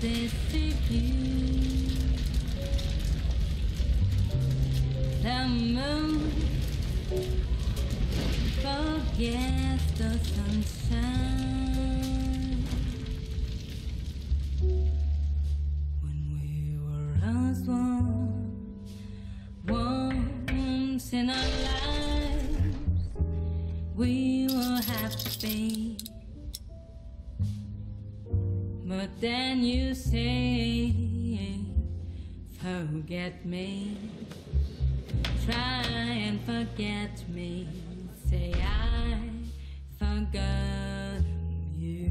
défaiblir. The moon forgets the sunshine. When we were as one, once in our lives, we were happy. But then you say, forget me, try and forget me, say I forgot you.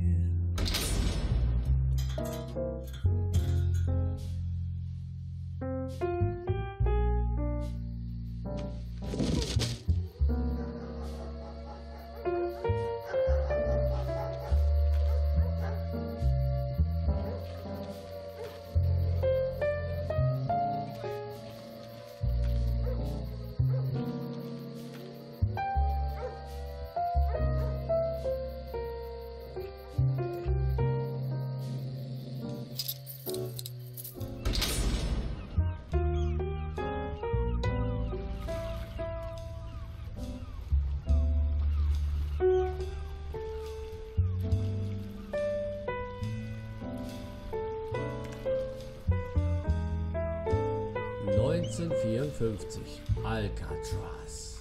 Alcatraz.